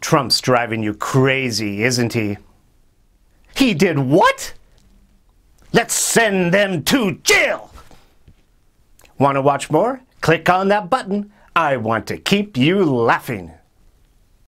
Trump's driving you crazy, isn't he? He did what? Let's send them to jail! Want to watch more? Click on that button. I want to keep you laughing.